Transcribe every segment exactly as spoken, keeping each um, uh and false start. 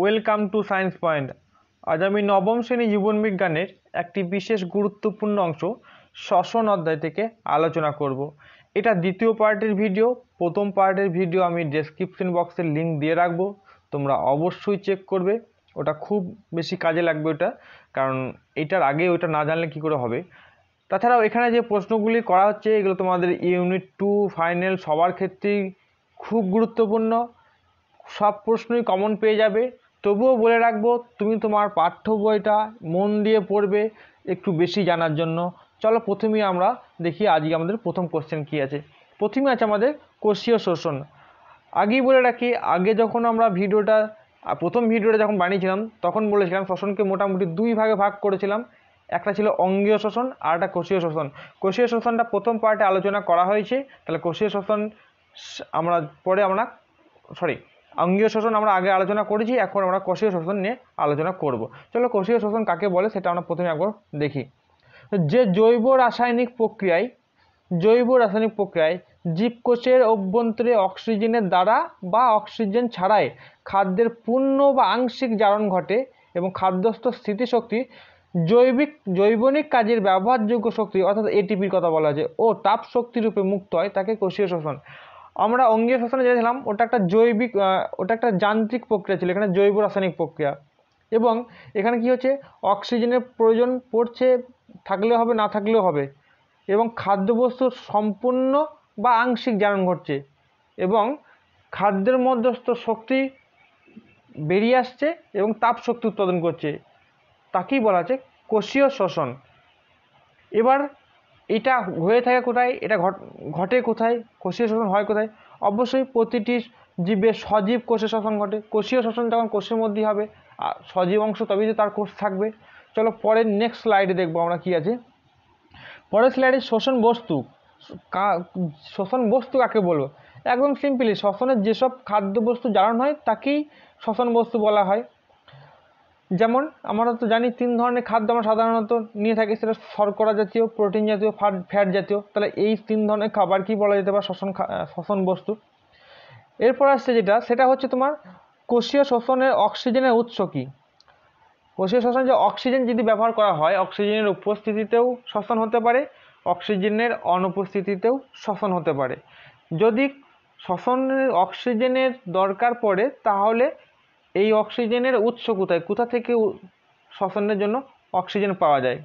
Welcome to science point. আজ আমি নবম শ্রেণী জীবনবিজ্ঞানের একটি বিশেষ গুরুত্বপূর্ণ অংশ শ্বসন অধ্যায় থেকে আলোচনা করব। এটা দ্বিতীয় পার্টের ভিডিও। প্রথম পার্টের ভিডিও আমি ডেসক্রিপশন বক্সের লিঙ্ক দিয়ে রাখবো, তোমরা অবশ্যই চেক করবে, ওটা খুব বেশি কাজে লাগবে ওটা, কারণ এটার আগে ওটা না জানলে কী করে হবে। তাছাড়াও এখানে যে প্রশ্নগুলি করা হচ্ছে এগুলো তোমাদের ইউনিট টু ফাইনাল সবার ক্ষেত্রেই খুব গুরুত্বপূর্ণ, সব প্রশ্নই কমন পেয়ে যাবে। তবুও বলে রাখবো তুমি তোমার পাঠ্য বইটা মন দিয়ে পড়বে একটু বেশি জানার জন্য। চলো প্রথমেই আমরা দেখি আজকে আমাদের প্রথম কোশ্চেন কী আছে। প্রথমে আছে আমাদের কোষীয় শ্বসন। আগেই বলে রাখি, আগে যখন আমরা ভিডিওটা প্রথম ভিডিওটা যখন বানিয়েছিলাম তখন বলেছিলাম শ্বসনকে মোটামুটি দুই ভাগে ভাগ করেছিলাম, একটা ছিল অঙ্গীয় শ্বসন আর একটা কোষীয় শ্বসন। কোষীয় শ্বসনটা প্রথম পার্টে আলোচনা করা হয়েছে, তাহলে কোষীয় শ্বসন আমরা পরে আমরা সরি অঙ্গীয় শ্বসন আমরা আগে আলোচনা করেছি, এখন আমরা কোষীয় শ্বসন নিয়ে আলোচনা করব। চলো কোষীয় শ্বসন কাকে বলে সেটা আমরা প্রথমে একবার দেখি। যে জৈব রাসায়নিক প্রক্রিয়ায় জৈব রাসায়নিক প্রক্রিয়ায় জীবকোষের অভ্যন্তরে অক্সিজেনের দ্বারা বা অক্সিজেন ছাড়াই খাদ্যের পূর্ণ বা আংশিক জারণ ঘটে এবং খাদ্যস্থ স্থিতিশক্তি জৈবিক জৈবনিক কাজের ব্যবহারযোগ্য শক্তি অর্থাৎ এটিপির কথা বলা আছে ও তাপ শক্তিরূপে মুক্ত হয়, তাকে কোষীয় শ্বসন। আমরা অঙ্গীয় শ্বসনে জেনেছিলাম ওটা একটা জৈবিক ওটা একটা যান্ত্রিক প্রক্রিয়া ছিল, এখানে জৈব রাসায়নিক প্রক্রিয়া। এবং এখানে কি হচ্ছে, অক্সিজেনের প্রয়োজন পড়ছে, থাকলেও হবে না থাকলেও হবে, এবং খাদ্যবস্তু সম্পূর্ণ বা আংশিক জারণ ঘটছে এবং খাদ্যের মধ্যস্থ শক্তি বেরিয়ে আসছে এবং তাপ শক্তি উৎপাদন করছে, তাকেই বলা আছে কোষীয় শ্বসন। এবার এটা হয়ে থাকে কোথায়, এটা ঘটে কোথায়, কোষীয় শ্বসন হয় কোথায়? অবশ্যই প্রতিটি জীবের সজীব কোষে শ্বসন ঘটে। কোষীয় শ্বসন যখন কোষের মধ্যেই হবে, সজীব অংশ তবেই তো তার কোষ থাকবে। চলো পরের নেক্সট স্লাইডে দেখবো আমরা কি আছে। পরের স্লাইডে শ্বসন বস্তু কা শ্বসন বস্তু কাকে বলবো? একদম সিম্পলি শ্বসনের যেসব খাদ্যবস্তু জারণ হয় তাকেই শ্বসন বস্তু বলা হয়। যেমন আমরা তো জানি তিন ধরনের খাদ্য আমরা সাধারণত নিয়ে থাকি, সেটা শর্করা জাতীয়, প্রোটিন জাতীয়, ফ্যাট ফ্যাট জাতীয়। তাহলে এই তিন ধরনের খাবার কি বলা যেতে পারে শ্বসন শ্বসন বস্তু। এরপর আসছে যেটা, সেটা হচ্ছে তোমার কোষীয় শ্বসনের অক্সিজেনের উৎস কী। কোষীয় শ্বসন যে অক্সিজেন যদি ব্যবহার করা হয়, অক্সিজেনের উপস্থিতিতেও শ্বসন হতে পারে, অক্সিজেনের অনুপস্থিতিতেও শ্বসন হতে পারে। যদি শ্বসনের অক্সিজেনের দরকার পড়ে তাহলে এই অক্সিজেনের উৎস কোথায়, কোথা থেকে শ্বসনের জন্য অক্সিজেন পাওয়া যায়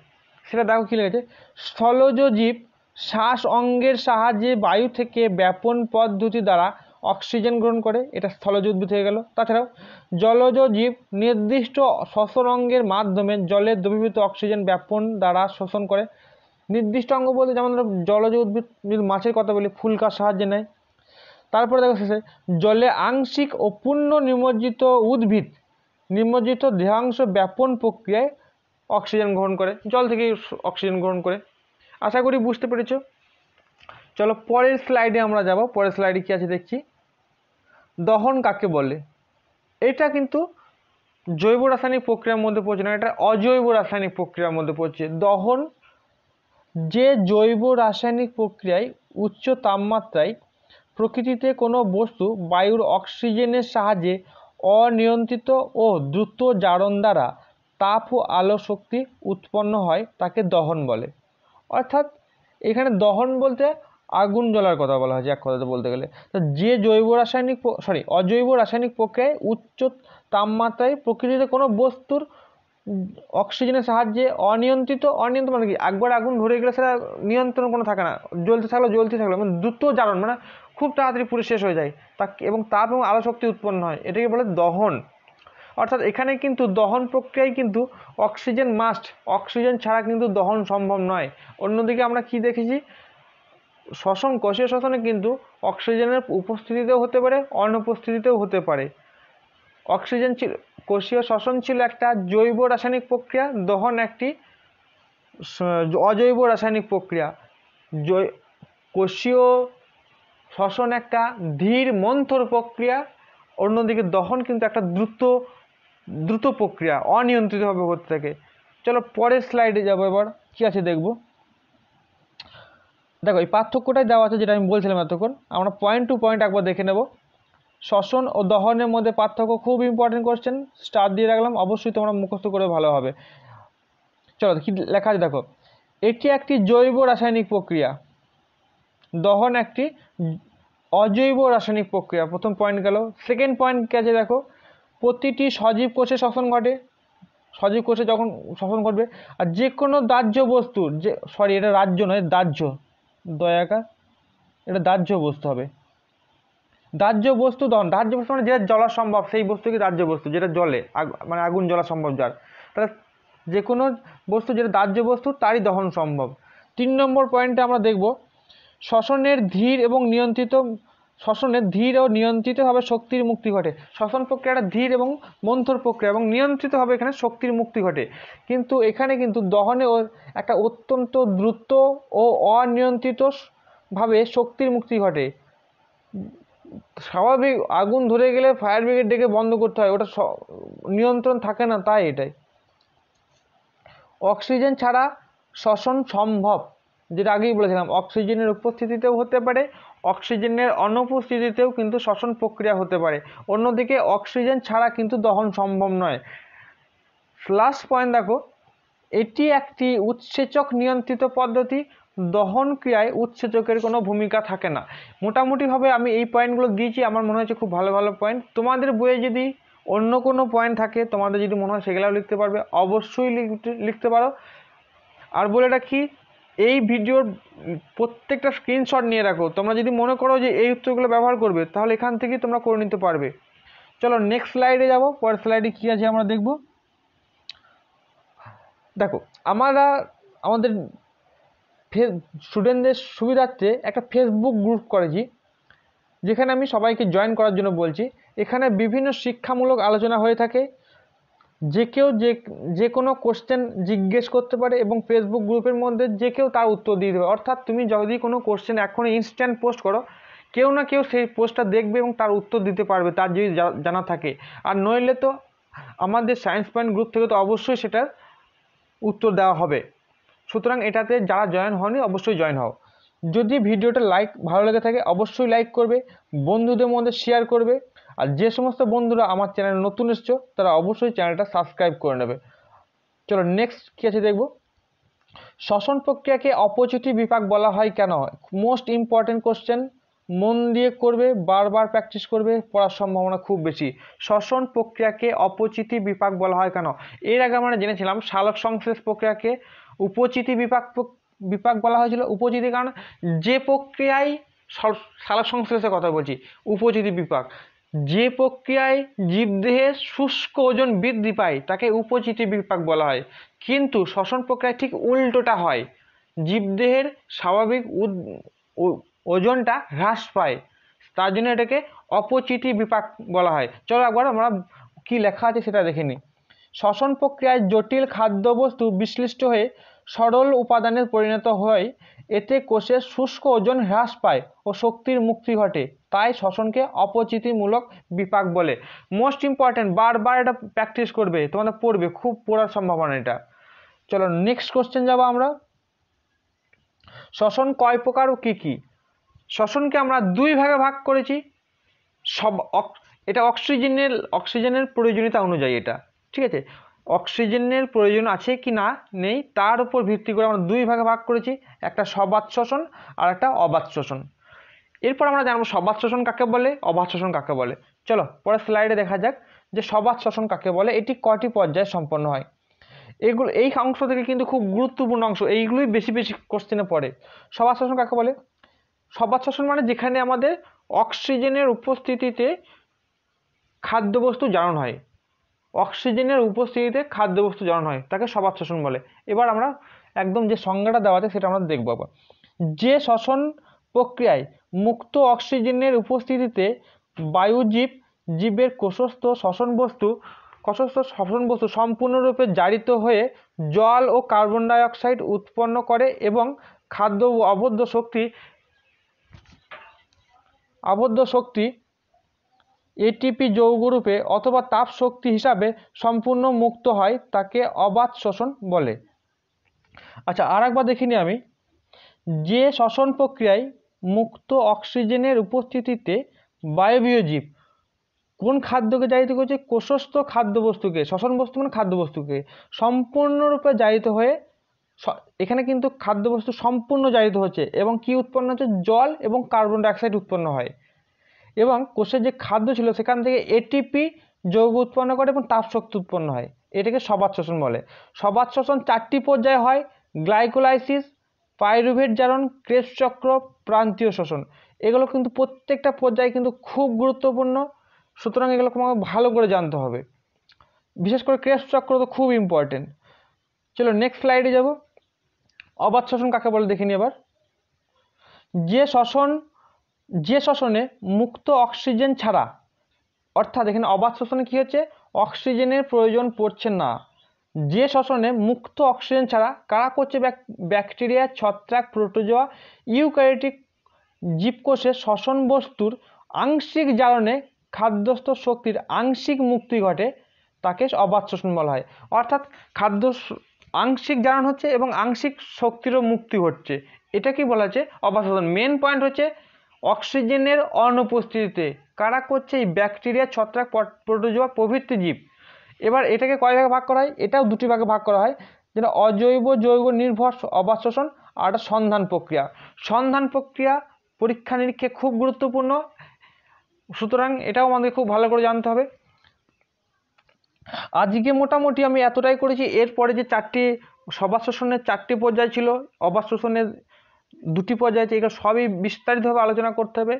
সেটা দেখো কী লেগেছে। স্থলজ জীব শ্বাস অঙ্গের সাহায্যে বায়ু থেকে ব্যাপন পদ্ধতি দ্বারা অক্সিজেন গ্রহণ করে, এটা স্থলজ উদ্ভিদ হয়ে গেল। তাছাড়াও জলজ জীব নির্দিষ্ট শ্বসন অঙ্গের মাধ্যমে জলের দ্রবীভূত অক্সিজেন ব্যাপন দ্বারা শোষণ করে। নির্দিষ্ট অঙ্গ বলতে যেমন ধরো জলজ উদ্ভিদ যদি মাছের কথা বলি ফুলকার সাহায্যে নেয়। তারপরে দেখো শেষে জলে আংশিক ও পূর্ণ নিমজ্জিত উদ্ভিদ নিমজ্জিত দেহাংশ ব্যাপন প্রক্রিয়ায় অক্সিজেন গ্রহণ করে, জল থেকে অক্সিজেন গ্রহণ করে। আশা করি বুঝতে পেরেছ। চলো পরের স্লাইডে আমরা যাব। পরের স্লাইডে কী আছে দেখছি, দহন কাকে বলে। এটা কিন্তু জৈব রাসায়নিক প্রক্রিয়ার মধ্যে পড়ছে না, এটা অজৈব রাসায়নিক প্রক্রিয়ার মধ্যে পড়ছে। দহন যে জৈব রাসায়নিক প্রক্রিয়ায় উচ্চ তাপমাত্রায় প্রকৃতিতে কোনো বস্তু বায়ুর অক্সিজেনের সাহায্যে অনিয়ন্ত্রিত ও দ্রুত জারণ দ্বারা তাপ ও আলো শক্তি উৎপন্ন হয়, তাকে দহন বলে। অর্থাৎ এখানে দহন বলতে আগুন জ্বলার কথা বলা হয়েছে এক কথাতে বলতে গেলে। তো যে জৈব রাসায়নিক সরি অজৈব রাসায়নিক প্রক্রিয়ায় উচ্চ তাপমাত্রায় প্রকৃতিতে কোনো বস্তুর অক্সিজেনের সাহায্যে অনিয়ন্ত্রিত অনিয়ন্ত্রণ মানে কি, একবার আগুন ধরে গেলে সেটা নিয়ন্ত্রণ কোনো থাকে না, জ্বলতে থাকলো জ্বলতে থাকলো মানে দ্রুত জারণ মানে খুব তাড়াতাড়ি পুরো শেষ হয়ে যায় তা এবং তাপ এবং আলো শক্তি উৎপন্ন হয়, এটাকে বলে দহন। অর্থাৎ এখানে কিন্তু দহন প্রক্রিয়ায় কিন্তু অক্সিজেন মাস্ট, অক্সিজেন ছাড়া কিন্তু দহন সম্ভব নয়। অন্যদিকে আমরা কি দেখেছি শ্বসন কোষীয় শ্বসনে কিন্তু অক্সিজেনের উপস্থিতিতেও হতে পারে অনুপস্থিতিতেও হতে পারে। অক্সিজেন ছিল কোষীয় শ্বসন ছিল একটা জৈব রাসায়নিক প্রক্রিয়া, দহন একটি অজৈব রাসায়নিক প্রক্রিয়া। জৈ কোষীয় শ্বসন একটা ধীর মন্থর প্রক্রিয়া, অন্যদিকে দহন কিন্তু একটা দ্রুত দ্রুত প্রক্রিয়া, অনিয়ন্ত্রিতভাবে করতে থাকে। চলো পরের স্লাইডে যাবো, এবার কী আছে দেখব। দেখো এই পার্থক্যটাই দেওয়া আছে যেটা আমি বলছিলাম এতক্ষণ, আমরা পয়েন্ট টু পয়েন্ট একবার দেখে নেব। श्वसन और दहनर मध्य पार्थक्य खूब इम्पोर्टेंट क्वेश्चन स्टार दिए रखलाम अवश्य तुम्हारा मुखस्त कर भलोबे। चलो लेखा देखो एटी एक जैव रासायनिक प्रक्रिया दहन एक अजैव रासायनिक प्रक्रिया प्रथम पॉइंट गल। सेकेंड पॉइंट क्या देखो प्रतिटी सजीव कोषे श्वसन घटे सजीव कोषे जो श्वसन घटे और जेको दाह्य वस्तु जे सरि ये राज्य नय दाह्य दयाकार ये दाह्य वस्तु है दाह्य वस्तु दहन दाह्य वस्तु मैं जेटा जला सम्भव से वस्तु की दाह्य वस्तु जेटा जले मैं आगुन जला सम्भव जार तरह जेको वस्तु जेटा दाह्य वस्तु तार दहन सम्भव। तीन नम्बर पॉइंटे आमरा देखब श्वसनेर धीर एवं नियंत्रित श्वसने धीर और नियंत्रित भावे शक्तिर मुक्ति घटे श्वसन प्रक्रिया धीर और मंथर प्रक्रिया और नियंत्रित भावे एखाने शक्तिर मुक्ति घटे किन्तु एखाने किन्तु दहने एक अत्यंत द्रुत और अनियंत्रित भावे शक्तिर मुक्ति घटे स्वाभाविक आगुन धरे गेले फायर ब्रिगेड डेके बंद करते हैं ओटा नियंत्रण थाके ना ताई एटाई। अक्सिजेन छाड़ा श्वसन सम्भव जेटा आगे बोलेছিলাম अक्सिजेनर उपस्थितितेও होते पारे अक्सिजेनर अनुपस्थितितेও किन्तु श्वसन प्रक्रिया होते पारे अन्यदिके अक्सिजेन छाड़ा किन्तु दहन सम्भव नय। लास्ट पॉइंट देखो एटी एकटी उत्सेचक नियंत्रित पद्धति दहन क्रियाय उत्सेचकेर कोनो भूमिका थाके ना। मोटामुटी भावे आमी एई पॉइंटगुलो दियेछि आमार मने हयेछे खूब भालो भालो पॉइंट तोमादेर बोइये यदि अन्य कोनो पॉइंट थाके तोमादेर यदि मने हय सेगुलो लिखते पारबे अवश्यई लिखते पारो। आर बोले राखि এই ভিডিওর প্রত্যেকটা স্ক্রিনশট নিয়ে রাখো তোমরা যদি মনে করো যে এই উত্তরগুলো ব্যবহার করবে তাহলে এখান থেকে তোমরা করে নিতে পারবে। চলো নেক্সট স্লাইডে যাব পরের স্লাইডে কি আছে আমরা দেখব। দেখো আমরা আমাদের স্টুডেন্টদের সুবিধার্থে একটা ফেসবুক গ্রুপ করেছি যেখানে আমি সবাইকে জয়েন করার জন্য বলছি। এখানে বিভিন্ন শিক্ষামূলক আলোচনা হয়ে থাকে যে কেউ যে যে কোনো কোশ্চেন জিজ্ঞেস করতে পারে এবং ফেসবুক গ্রুপের মধ্যে যে কেউ তার উত্তর দিয়ে দেবে অর্থাৎ তুমি যদি কোনো কোশ্চেন এখন ইনস্ট্যান্ট পোস্ট করো কেউ না কেউ সেই পোস্টটা দেখবে এবং তার উত্তর দিতে পারবে তার যদি জানা থাকে। আর নইলে তো আমাদের সায়েন্স পয়েন্ট গ্রুপ থেকে তো অবশ্যই সেটার উত্তর দেওয়া হবে। সুতরাং এটাতে যারা জয়েন হননি অবশ্যই জয়েন হও। যদি ভিডিওটা লাইক ভালো লেগে থাকে অবশ্যই লাইক করবে বন্ধুদের মধ্যে শেয়ার করবে আর যে সমস্ত বন্ধুরা আমার চ্যানেলে নতুন এসছো তারা অবশ্যই চ্যানেলটা সাবস্ক্রাইব করে নেবে। চলো নেক্সট কি আছে দেখব শ্বসন প্রক্রিয়াকে অপচিতি বিভাগ বলা হয় কেন? মোস্ট ইম্পর্টেন্ট কোশ্চেন মন দিয়ে করবে বারবার প্র্যাকটিস করবে পড়ার সম্ভাবনা খুব বেশি। শ্বসন প্রক্রিয়াকে অপচিতি বিভাগ বলা হয় কেন? এর আগে আমরা জেনেছিলাম সালোক সংশ্লেষ প্রক্রিয়াকে উপচিতি বিভাগ বিভাগ বলা হয়েছিল উপচিতি কারণ যে প্রক্রিয়ায় সালোক সংশ্লেষের কথা বলছি উপচিতি বিভাগ যে প্রক্রিয়ায় জীবদেহে শুষ্ক ওজন বৃদ্ধি পায় তাকে উপচিতি বিভাগ বলা হয় কিন্তু শ্বসন প্রক্রিয়ায় ঠিক উল্টোটা হয় জীবদেহের স্বাভাবিক ওজনটা হ্রাস পায় তার জন্য এটাকে অপচিতি বিভাগ বলা হয়। চলো একবার আমরা কি লেখা আছে সেটা দেখে নিই। শ্বসন প্রক্রিয়ায় জটিল খাদ্যবস্তু বিশ্লিষ্ট হয়ে সরল উপাদানে পরিণত হয় এতে কোষের শুষ্ক ওজন হ্রাস পায় ও শক্তির মুক্তি ঘটে তাই শ্বসনকে অপচিতিমূলক বিপাক বলে। মোস্ট ইম্পর্টেন্ট বারবার এটা প্র্যাকটিস করবে তোমাদের পড়বে খুব পড়ার সম্ভাবনা এটা। চলো নেক্সট কোশ্চেন যাব আমরা শ্বসন কয় প্রকার ও কি কি। শ্বসনকে আমরা দুই ভাগে ভাগ করেছি সব এটা অক্সিজেনের অক্সিজেনের প্রয়োজনীয়তা অনুযায়ী এটা ঠিক আছে অক্সিজেনের প্রয়োজন আছে কি না নেই তার উপর ভিত্তি করে আমরা দুই ভাগে ভাগ করেছি একটা সবাত শ্বসন আর একটা অবাত শ্বসন। এরপর আমরা জানবো সবাত শ্বসন কাকে বলে অবাত শ্বসন কাকে বলে। চলো পরের স্লাইডে দেখা যাক যে সবাত শ্বসন কাকে বলে এটি কয়টি পর্যায়ে সম্পন্ন হয়। এগুলো এই অংশ থেকে কিন্তু খুব গুরুত্বপূর্ণ অংশ এইগুলোই বেশি বেশি কোশ্চেনে পড়ে। সবাত শ্বসন কাকে বলে সবাত শ্বসন মানে যেখানে আমাদের অক্সিজেনের উপস্থিতিতে খাদ্যবস্তু জারণ হয় অক্সিজেনের উপস্থিতিতে খাদ্যবস্তু জারণ হয় তাকে সবাত শ্বসন বলে। এবার আমরা একদম যে সংজ্ঞাটা দেওয়া আছে সেটা আমরা দেখব। আবার যে শ্বসন প্রক্রিয়ায় মুক্ত অক্সিজেনের উপস্থিতিতে বায়ুজীব জীবের কোষস্থ শ্বসন বস্তু কোষস্থ শ্বসন বস্তু সম্পূর্ণরূপে জারিত হয়ে জল ও কার্বন ডাইঅক্সাইড উৎপন্ন করে এবং খাদ্য ও আবদ্ধ শক্তি আবদ্ধ শক্তি এটিপি যৌগরূপে অথবা তাপ শক্তি হিসাবে সম্পূর্ণ মুক্ত হয় তাকে অবাত শ্বসন বলে। আচ্ছা আর একবার দেখিনি আমি যে শ্বসন প্রক্রিয়ায় মুক্ত অক্সিজেনের উপস্থিতিতে বায়বীয় জীব কোন খাদ্যকে জারিত করেছে? কোষস্থ খাদ্যবস্তুকে, শ্বসন বস্তু মানে খাদ্যবস্তুকে সম্পূর্ণরূপে জারিত হয়ে, এখানে কিন্তু খাদ্যবস্তু সম্পূর্ণ জারিত হচ্ছে এবং কি উৎপন্ন হচ্ছে? জল এবং কার্বন ডাইঅক্সাইড উৎপন্ন হয় এবং কোষের যে খাদ্য ছিল সেখান থেকে এটিপি যৌগ উৎপন্ন করে এবং তাপশক্তি উৎপন্ন হয়। এটাকে সবাত শ্বসন বলে। সবাত শ্বসন চারটি পর্যায়ে হয়, গ্লাইকোলাইসিস, পাইরুভেট জারণ, ক্রেবস চক্র, প্রান্তীয় শ্বসন। এগুলো কিন্তু প্রত্যেকটা পর্যায়ে কিন্তু খুব গুরুত্বপূর্ণ, সুতরাং এগুলো তোমাকে ভালো করে জানতে হবে, বিশেষ করে ক্রেবস চক্র তো খুব ইম্পর্টেন্ট। চলো নেক্সট স্লাইডে যাব। অবাত শ্বসন কাকে বলে দেখিনি আবার। যে শ্বসন যে শ্বসনে মুক্ত অক্সিজেন ছাড়া, অর্থাৎ এখানে অবাত শ্বসনে কী হচ্ছে? অক্সিজেনের প্রয়োজন পড়ছে না। যে শ্বসনে মুক্ত অক্সিজেন ছাড়া কারা করছে? ব্যাকটেরিয়া, ছত্রাক, প্রোটোজোয়া, ইউক্যারিওটিক জীবকোষে শ্বসন বস্তুর আংশিক জারণে খাদ্যস্থ শক্তির আংশিক মুক্তি ঘটে, তাকে অবাত শ্বসন বলা হয়। অর্থাৎ খাদ্য আংশিক জারণ হচ্ছে এবং আংশিক শক্তিরও মুক্তি ঘটছে, এটা কি বলা হচ্ছে? অবাত শ্বসন। মেন পয়েন্ট হচ্ছে অক্সিজেনের অনুপস্থিতিতে কারা করছে? এই ব্যাকটেরিয়া, ছত্রাক, প্রোটোজোয়া প্রভৃতি জীব। এবার এটাকে কয় ভাগে ভাগ করা হয়? এটাও দুটি ভাগে ভাগ করা হয়, যেটা অজৈব জৈব নির্ভর অবাত শ্বসন আর সন্ধান প্রক্রিয়া। সন্ধান প্রক্রিয়া পরীক্ষা নিরীক্ষা খুব গুরুত্বপূর্ণ, সুতরাং এটাও আমাদের খুব ভালো করে জানতে হবে। আজকে মোটামুটি আমি এতটাই করেছি। এরপরে যে চারটি সবাত শ্বসনের চারটি পর্যায় ছিল, অবাত শ্বসনের দুটি পর্যায় ছিল, এগুলো সবই বিস্তারিতভাবে আলোচনা করতে হবে।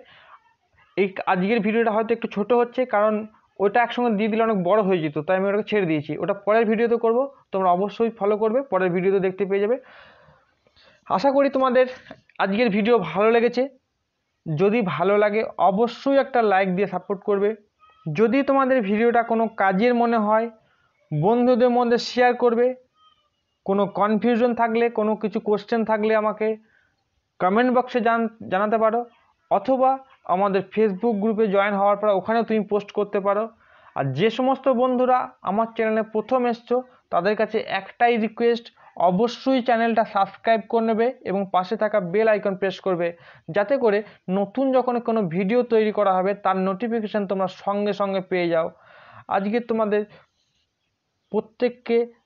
এই আজকের ভিডিওটা হয়তো একটু ছোট হচ্ছে, কারণ ওটা একসঙ্গে দিয়ে দিলে অনেক বড় হয়ে যেত, তাই আমি ওটাকে ছেড়ে দিয়েছি। ওটা পরের ভিডিওতে করব, তোমরা অবশ্যই ফলো করবে, পরের ভিডিওতে দেখতে পেয়ে যাবে। আশা করি তোমাদের আজকের ভিডিও ভালো লেগেছে। যদি ভালো লাগে অবশ্যই একটা লাইক দিয়ে সাপোর্ট করবে। যদি তোমাদের ভিডিওটা কোনো কাজের মনে হয় বন্ধুদের মধ্যে শেয়ার করবে। কোনো কনফিউশন থাকলে, কোনো কিছু কোশ্চেন থাকলে আমাকে কমেন্ট বক্সে জান জানাতে পারো, অথবা আমাদের ফেসবুক গ্রুপে জয়েন হওয়ার পর ওখানেও তুমি পোস্ট করতে পারো। আর যে সমস্ত বন্ধুরা আমার চ্যানেলে প্রথম এসছো তাদের কাছে একটাই রিকোয়েস্ট, অবশ্যই চ্যানেলটা সাবস্ক্রাইব করে নেবে এবং পাশে থাকা বেল আইকন প্রেস করবে, যাতে করে নতুন যখন কোনো ভিডিও তৈরি করা হবে তার নোটিফিকেশান তোমরা সঙ্গে সঙ্গে পেয়ে যাও। আজকে তোমাদের প্রত্যেককে